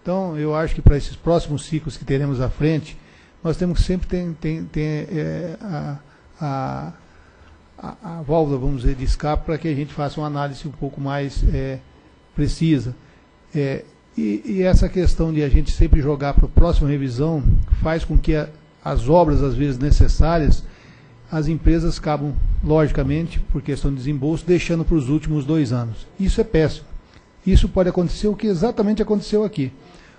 Então, eu acho que para esses próximos ciclos que teremos à frente, nós temos que sempre ter, ter, ter é, a, a, a válvula, vamos dizer, de escape, para que a gente faça uma análise um pouco mais é, precisa. É, e, e essa questão de a gente sempre jogar para a próxima revisão faz com que a, as obras, às vezes, necessárias, as empresas acabam, logicamente, por questão de desembolso, deixando para os últimos dois anos. Isso é péssimo. Isso pode acontecer o que exatamente aconteceu aqui.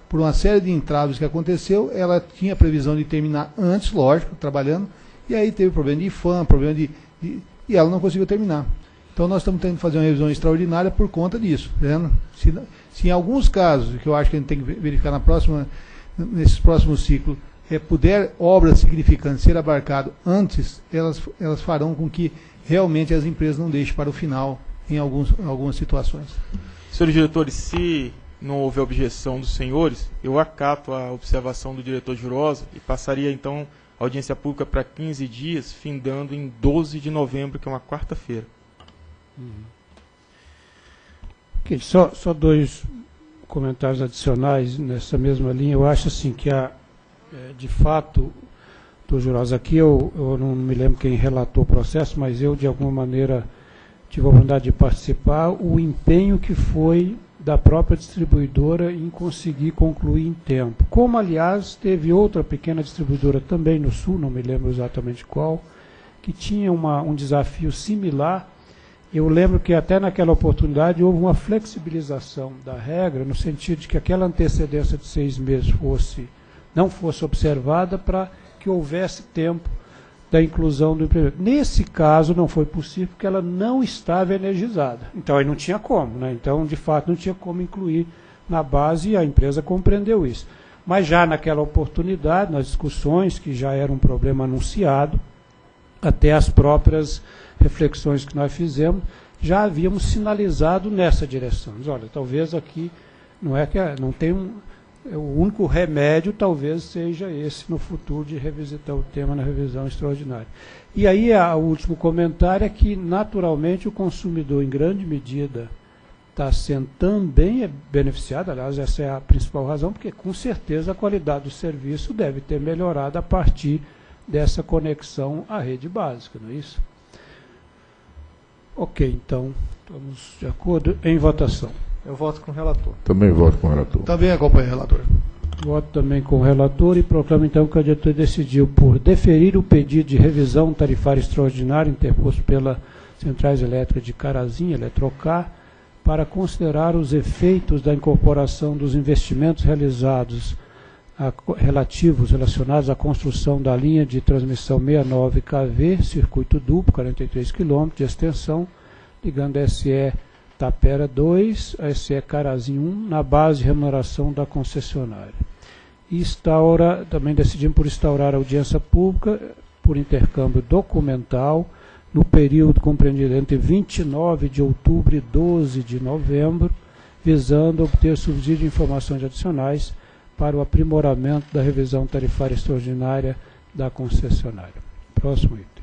Por uma série de entraves que aconteceu, ela tinha a previsão de terminar antes, lógico, trabalhando, e aí teve problema de I P H A N, problema de, de... e ela não conseguiu terminar. Então nós estamos tendo que fazer uma revisão extraordinária por conta disso. Né? Se, se em alguns casos, que eu acho que a gente tem que verificar na próxima, nesses próximos ciclos, é, puder obras significantes ser abarcadas antes, elas, elas farão com que realmente as empresas não deixem para o final em alguns, algumas situações. Senhores diretores, se não houver objeção dos senhores, eu acato a observação do diretor Jurosa e passaria, então, a audiência pública para quinze dias, findando em doze de novembro, que é uma quarta-feira. Uhum. Okay, só, só dois comentários adicionais nessa mesma linha. Eu acho, assim, que, a, é, de fato, doutor Jurosa, aqui eu, eu não me lembro quem relatou o processo, mas eu, de alguma maneira... tive a oportunidade de participar, o empenho que foi da própria distribuidora em conseguir concluir em tempo. Como, aliás, teve outra pequena distribuidora também no Sul, não me lembro exatamente qual, que tinha uma, um desafio similar. Eu lembro que até naquela oportunidade houve uma flexibilização da regra, no sentido de que aquela antecedência de seis meses fosse, não fosse observada para que houvesse tempo da inclusão do empreendedor. Nesse caso, não foi possível, porque ela não estava energizada. Então, aí não tinha como, né? Então, de fato, não tinha como incluir na base, e a empresa compreendeu isso. Mas já naquela oportunidade, nas discussões, que já era um problema anunciado, até as próprias reflexões que nós fizemos, já havíamos sinalizado nessa direção. Mas, olha, talvez aqui não é que não tem um, o único remédio, talvez seja esse no futuro de revisitar o tema na revisão extraordinária. E aí a, o último comentário é que naturalmente o consumidor em grande medida está sendo também beneficiado, aliás, essa é a principal razão, porque com certeza a qualidade do serviço deve ter melhorado a partir dessa conexão à rede básica, não é isso? Ok, então, estamos de acordo em votação. Eu voto com o relator. Também voto com o relator. Também acompanho o relator. Voto também com o relator e proclamo, então, que a diretoria decidiu por deferir o pedido de revisão tarifária extraordinária interposto pela Centrais Elétricas de Carazinho, Eletrocar, para considerar os efeitos da incorporação dos investimentos realizados a, relativos, relacionados à construção da linha de transmissão sessenta e nove quilovolts, circuito duplo, quarenta e três quilômetros de extensão, ligando a S E Tapera dois, a S E Carazinho um, na base de remuneração da concessionária. E instaura, também decidimos por instaurar audiência pública por intercâmbio documental, no período compreendido entre vinte e nove de outubro e doze de novembro, visando obter subsídio de informações adicionais para o aprimoramento da revisão tarifária extraordinária da concessionária. Próximo item.